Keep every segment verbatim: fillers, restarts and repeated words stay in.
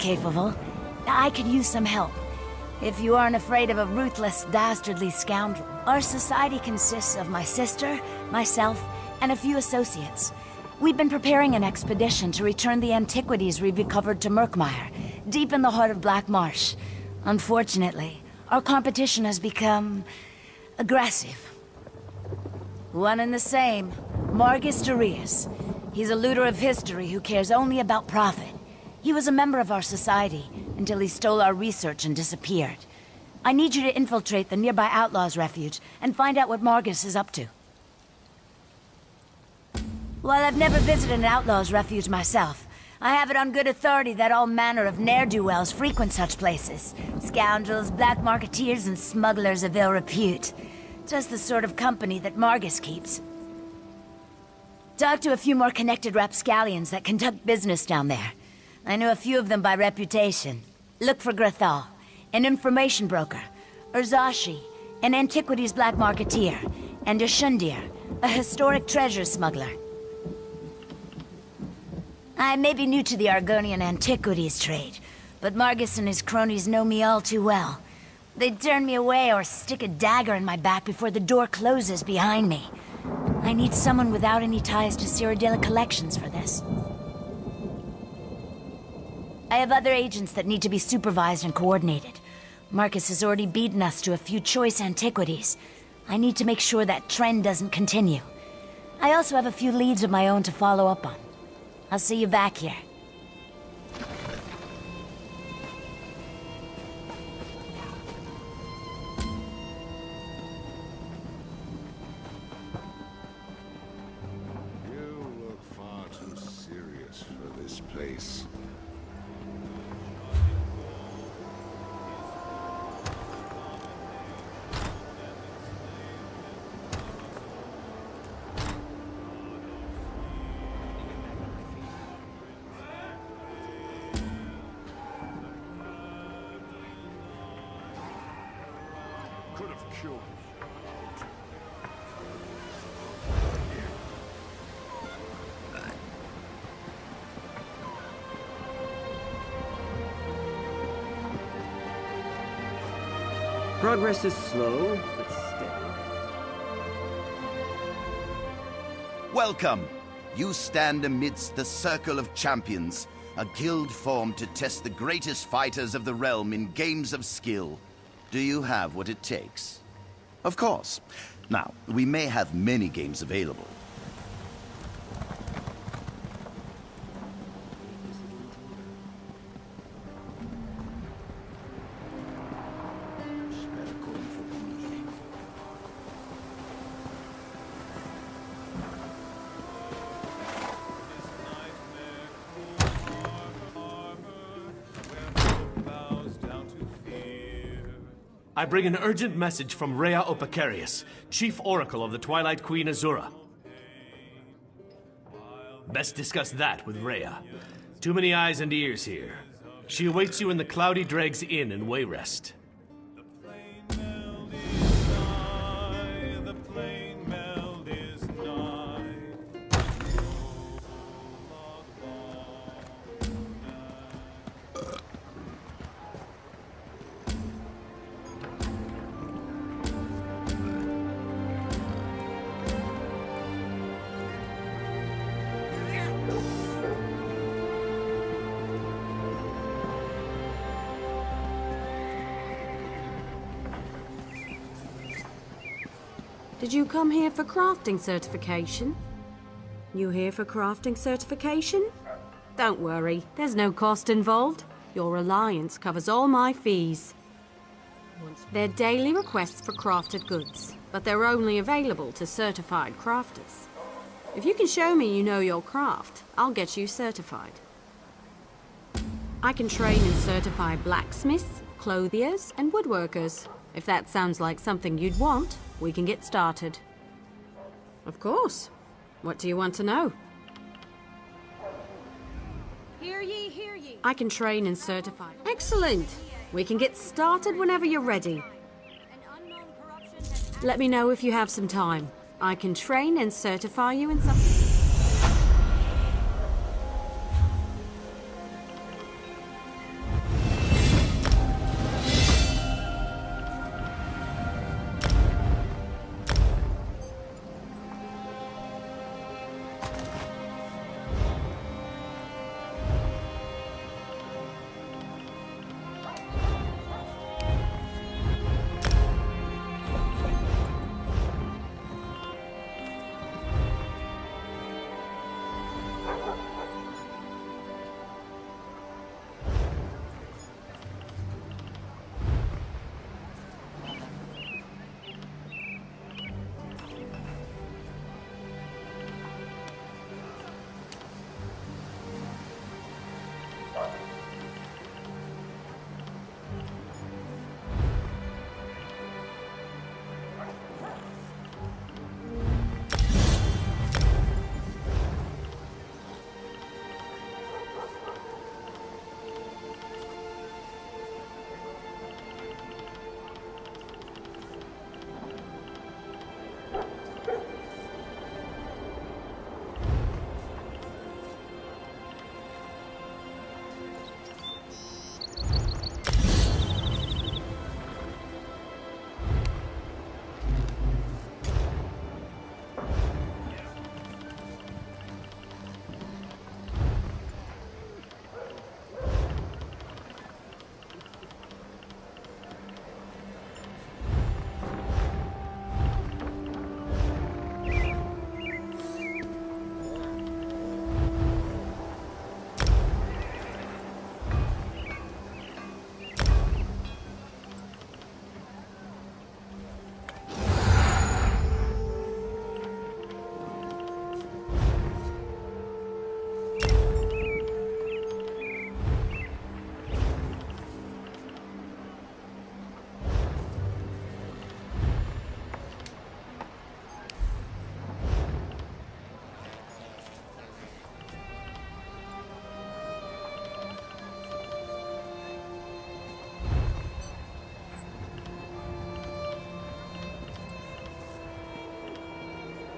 capable. I could use some help. If you aren't afraid of a ruthless, dastardly scoundrel. Our society consists of my sister, myself, and a few associates. We've been preparing an expedition to return the antiquities we've recovered to Murkmire, deep in the heart of Black Marsh. Unfortunately, our competition has become... aggressive. One and the same. Margus Darius. He's a looter of history who cares only about profit. He was a member of our society, until he stole our research and disappeared. I need you to infiltrate the nearby Outlaws' Refuge, and find out what Margus is up to. While I've never visited an Outlaws' Refuge myself, I have it on good authority that all manner of ne'er-do-wells frequent such places. Scoundrels, black marketeers, and smugglers of ill repute. Just the sort of company that Margus keeps. Talk to a few more connected rapscallions that conduct business down there. I know a few of them by reputation. Look for Grathal, an information broker, Urzashi, an antiquities black marketeer, and Ashundir, a historic treasure smuggler. I may be new to the Argonian antiquities trade, but Margus and his cronies know me all too well. They turn me away or stick a dagger in my back before the door closes behind me. I need someone without any ties to Cyrodiil Collections for this. I have other agents that need to be supervised and coordinated. Margus has already beaten us to a few choice antiquities. I need to make sure that trend doesn't continue. I also have a few leads of my own to follow up on. I'll see you back here. You look far too serious for this place. Progress is slow, but steady. Welcome! You stand amidst the Circle of Champions, a guild formed to test the greatest fighters of the realm in games of skill. Do you have what it takes? Of course. Now, we may have many games available. I bring an urgent message from Rhea Opacarius, Chief Oracle of the Twilight Queen Azura. Best discuss that with Rhea. Too many eyes and ears here. She awaits you in the Cloudy Dregs Inn in Wayrest. Did you come here for crafting certification? You here for crafting certification? Don't worry, there's no cost involved. Your alliance covers all my fees. They're daily requests for crafted goods, but they're only available to certified crafters. If you can show me you know your craft, I'll get you certified. I can train and certify blacksmiths, clothiers, and woodworkers. If that sounds like something you'd want, we can get started. Of course. What do you want to know? Hear ye, hear ye. I can train and certify. Excellent. We can get started whenever you're ready. Let me know if you have some time. I can train and certify you in something.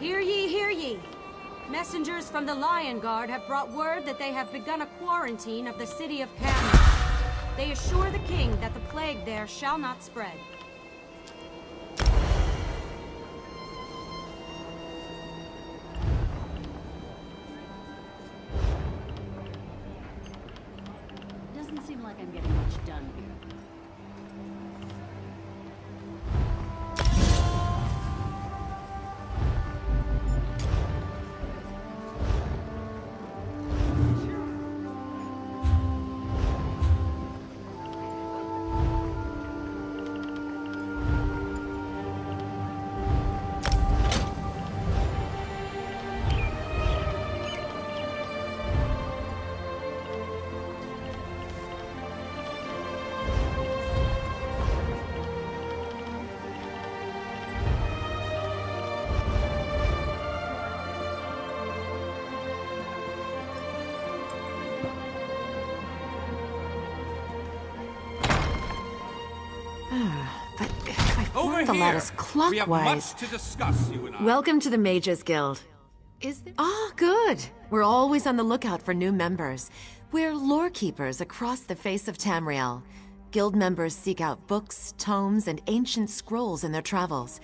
Hear ye, hear ye! Messengers from the Lion Guard have brought word that they have begun a quarantine of the city of Camel. They assure the king that the plague there shall not spread. Doesn't seem like I'm getting much done here. The lattice clockwise. We have much to discuss, you and I. Welcome to the Mages' Guild. Is there? Ah, good. We're always on the lookout for new members. We're lore keepers across the face of Tamriel. Guild members seek out books, tomes, and ancient scrolls in their travels.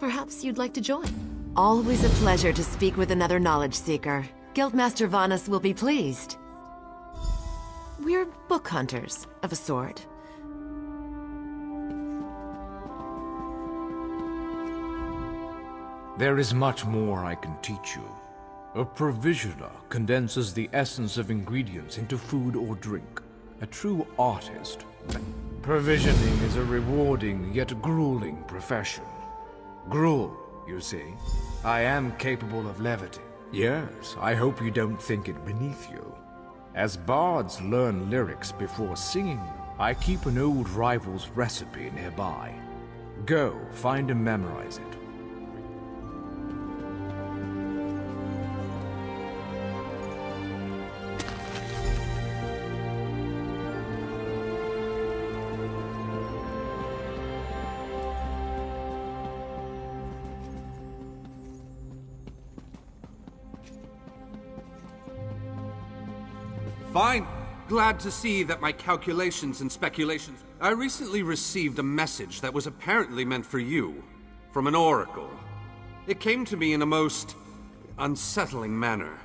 Perhaps you'd like to join. Always a pleasure to speak with another knowledge seeker. Guildmaster Vanus will be pleased. We're book hunters of a sort. There is much more I can teach you. A provisioner condenses the essence of ingredients into food or drink. A true artist. Provisioning is a rewarding yet grueling profession. Gruel, you see. I am capable of levity. Yes, I hope you don't think it beneath you. As bards learn lyrics before singing, I keep an old rival's recipe nearby. Go, find and memorize it. Fine. Glad to see that my calculations and speculations... I recently received a message that was apparently meant for you, from an oracle. It came to me in a most unsettling manner.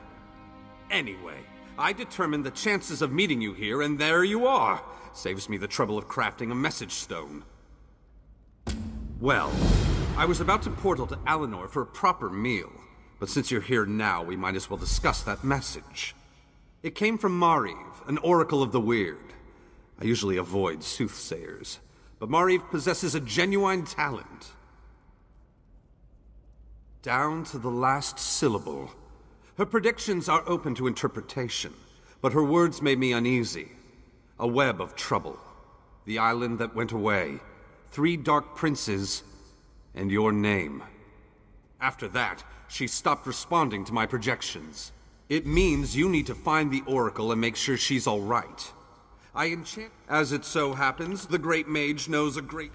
Anyway, I determined the chances of meeting you here, and there you are. Saves me the trouble of crafting a message stone. Well, I was about to portal to Alinor for a proper meal, but since you're here now, we might as well discuss that message. It came from Marive, an oracle of the weird. I usually avoid soothsayers, but Marive possesses a genuine talent. Down to the last syllable. Her predictions are open to interpretation, but her words made me uneasy. A web of trouble. The island that went away. Three dark princes, and your name. After that, she stopped responding to my projections. It means you need to find the Oracle and make sure she's all right. I enchant... As it so happens, the Great Mage knows a great...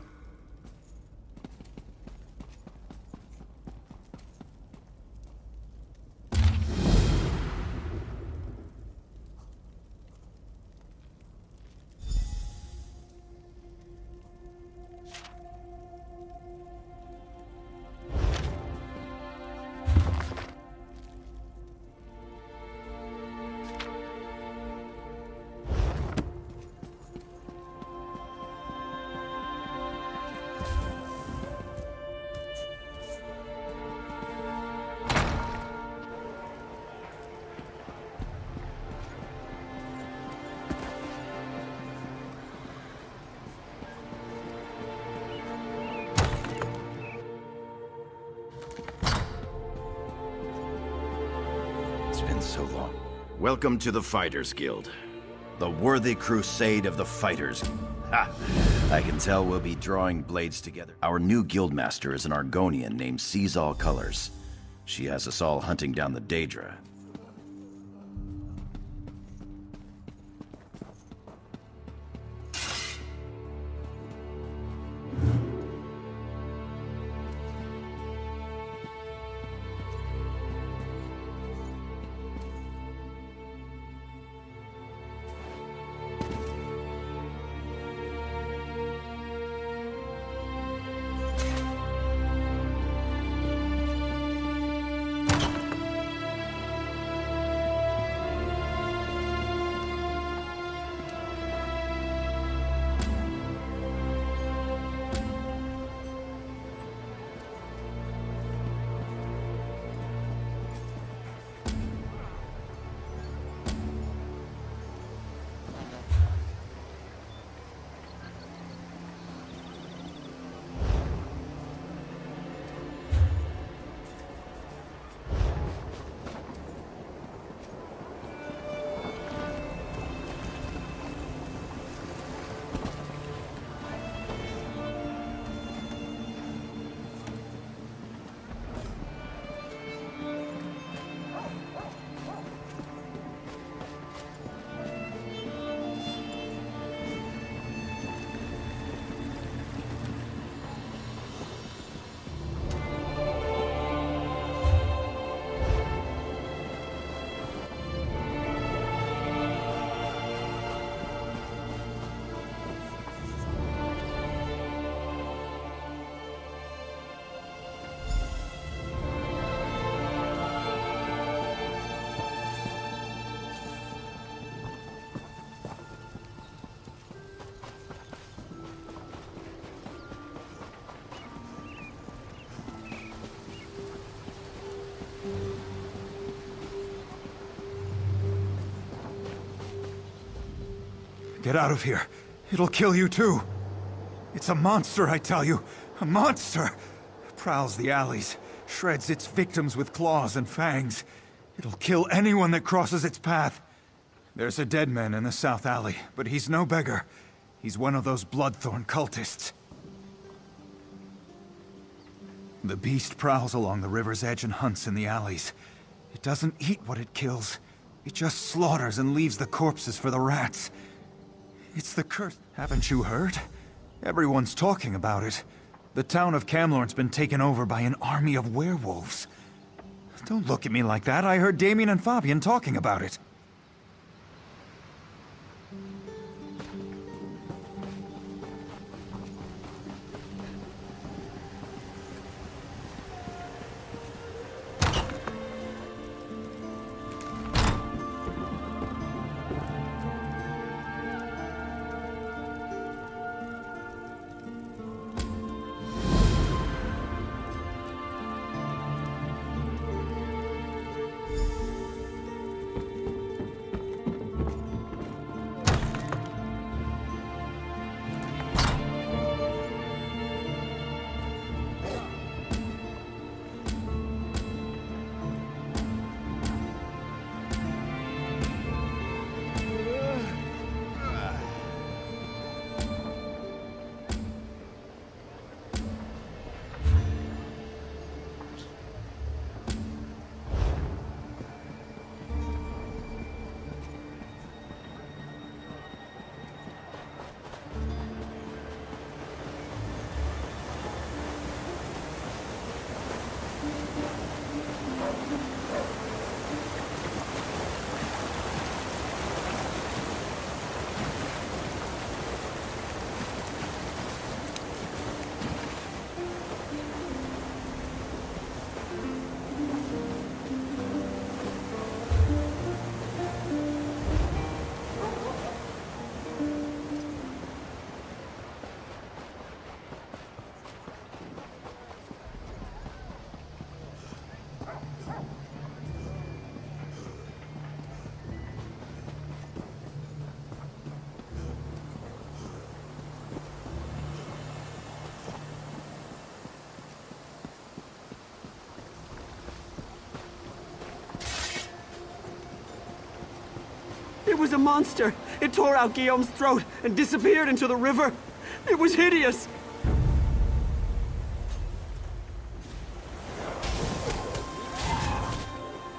Welcome to the Fighters' Guild. The worthy crusade of the fighters. Ha! I can tell we'll be drawing blades together. Our new guildmaster is an Argonian named Seize All Colors. She has us all hunting down the Daedra. Get out of here. It'll kill you too. It's a monster, I tell you. A monster! Prowls the alleys, shreds its victims with claws and fangs. It'll kill anyone that crosses its path. There's a dead man in the South Alley, but he's no beggar. He's one of those Bloodthorn cultists. The beast prowls along the river's edge and hunts in the alleys. It doesn't eat what it kills. It just slaughters and leaves the corpses for the rats. It's the curse. Haven't you heard? Everyone's talking about it. The town of Camlorn's been taken over by an army of werewolves. Don't look at me like that. I heard Damien and Fabian talking about it. It was a monster. It tore out Guillaume's throat and disappeared into the river. It was hideous.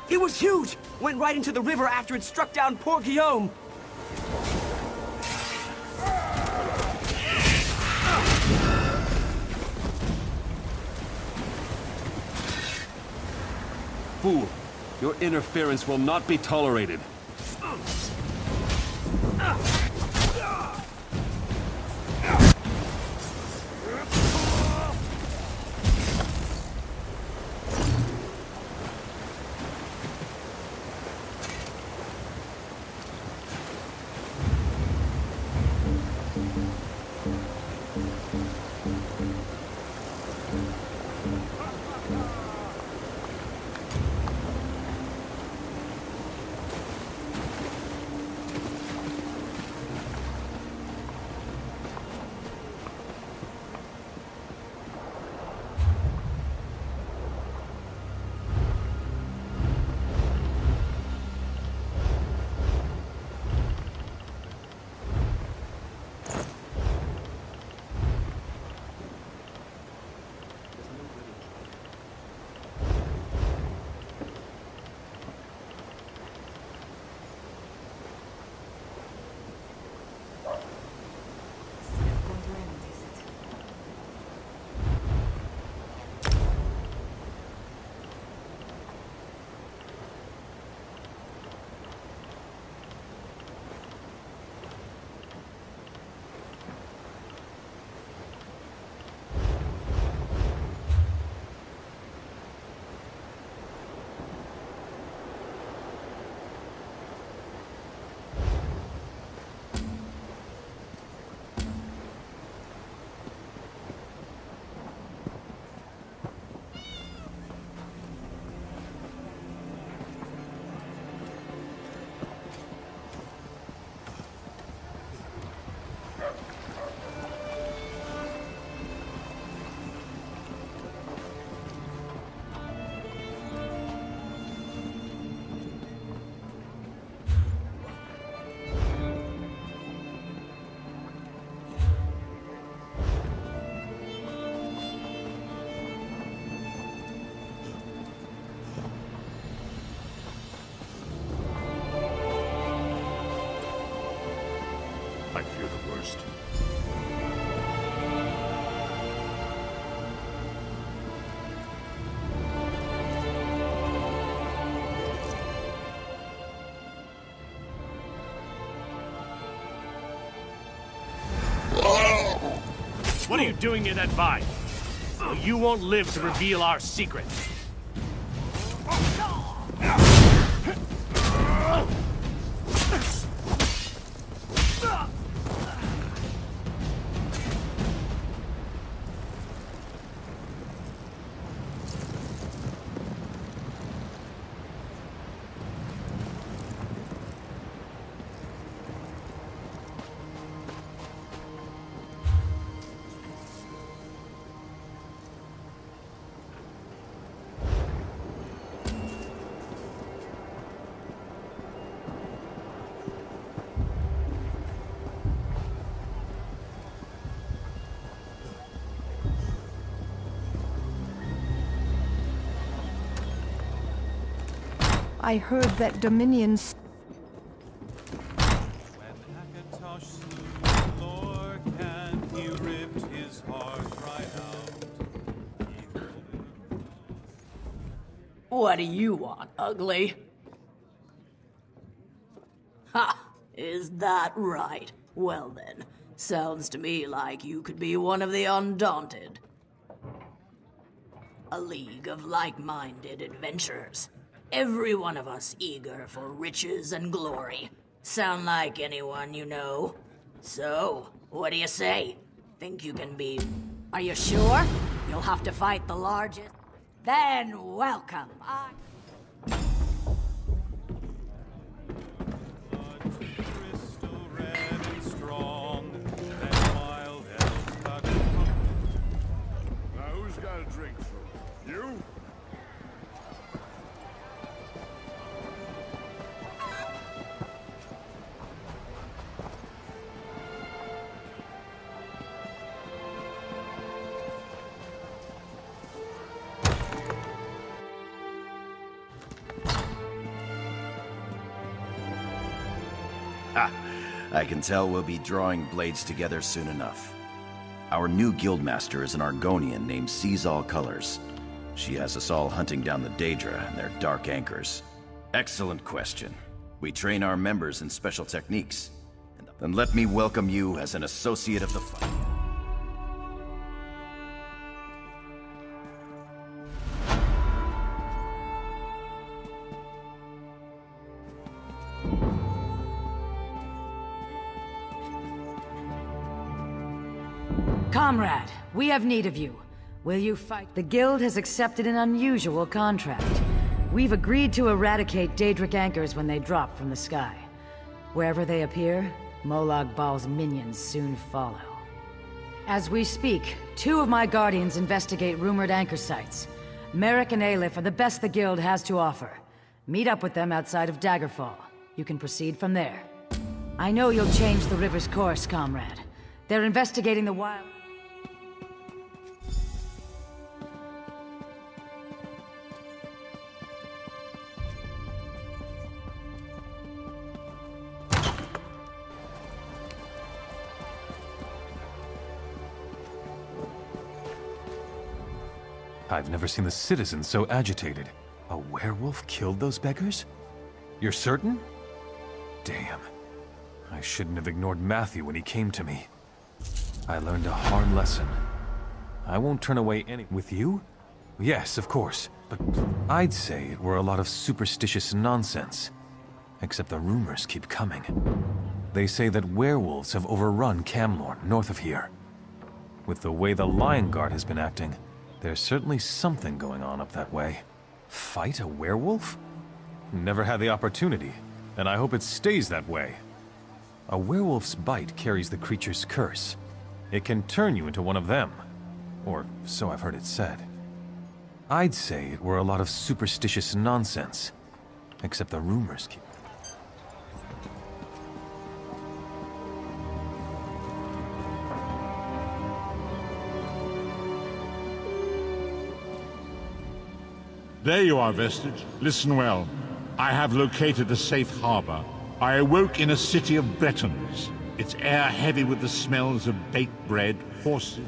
It was huge. Went right into the river after it struck down poor Guillaume. Fool, your interference will not be tolerated. first. What are you doing near that vine? Well, you won't live to reveal our secret. I heard that Dominion's... What do you want, ugly? Ha! Is that right? Well then, sounds to me like you could be one of the Undaunted. A league of like-minded adventurers. Every one of us eager for riches and glory. Sound like anyone you know? So, what do you say? Think you can be... Are you sure? You'll have to fight the largest... Then welcome, I... Now who's got a drink for you? I can tell we'll be drawing blades together soon enough. Our new guildmaster is an Argonian named Seize All Colors. She has us all hunting down the Daedra and their dark anchors. Excellent question. We train our members in special techniques. Then let me welcome you as an associate of the fight. Comrade, we have need of you. Will you fight? The Guild has accepted an unusual contract. We've agreed to eradicate Daedric anchors when they drop from the sky. Wherever they appear, Molag Baal's minions soon follow. As we speak, two of my guardians investigate rumored anchor sites. Meric and Aelif are the best the Guild has to offer. Meet up with them outside of Daggerfall. You can proceed from there. I know you'll change the river's course, comrade. They're investigating the wild... I've never seen the citizens so agitated. A werewolf killed those beggars? You're certain? Damn. I shouldn't have ignored Matthew when he came to me. I learned a hard lesson. I won't turn away any- With you? Yes, of course. But I'd say it were a lot of superstitious nonsense. Except the rumors keep coming. They say that werewolves have overrun Camlorn, north of here. With the way the Lion Guard has been acting, there's certainly something going on up that way. Fight a werewolf? Never had the opportunity, and I hope it stays that way. A werewolf's bite carries the creature's curse. It can turn you into one of them. Or so I've heard it said. I'd say it were a lot of superstitious nonsense. Except the rumors keep... There you are, Vestige. Listen well. I have located a safe harbor. I awoke in a city of Bretons. its air heavy with the smells of baked bread, horses.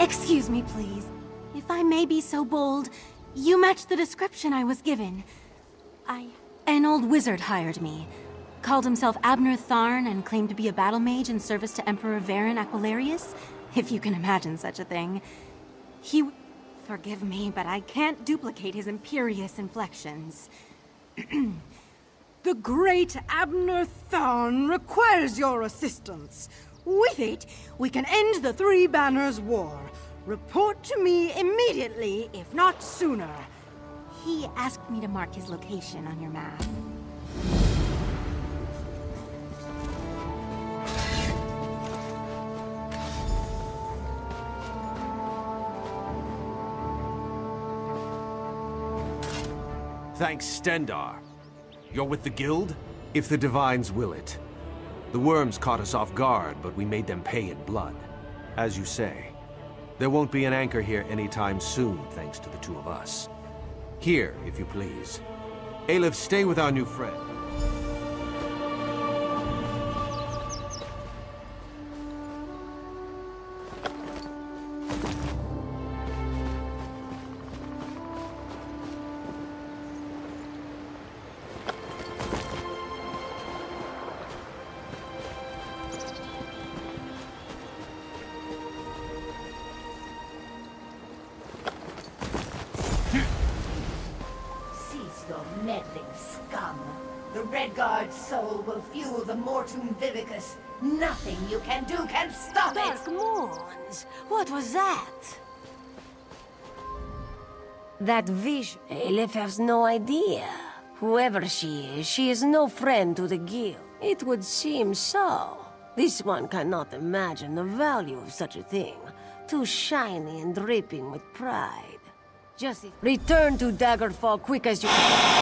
Excuse me, please. If I may be so bold, you match the description I was given. I... An old wizard hired me. Called himself Abnur Tharn and claimed to be a battle mage in service to Emperor Varen Aquilarius, if you can imagine such a thing. He... Forgive me, but I can't duplicate his imperious inflections. The great Abnur Tharn requires your assistance. With it, we can end the Three Banners War. Report to me immediately, if not sooner. He asked me to mark his location on your map. Thanks, Stendar. You're with the Guild? If the Divines will it. The worms caught us off guard, but we made them pay in blood. As you say, there won't be an anchor here anytime soon, thanks to the two of us. Here, if you please. Aelif, stay with our new friend. Nothing you can do can stop it! Dark Moons! What was that? That vision. Aelif has no idea. Whoever she is, she is no friend to the Guild. It would seem so. This one cannot imagine the value of such a thing. Too shiny and dripping with pride. Just return to Daggerfall quick as you can.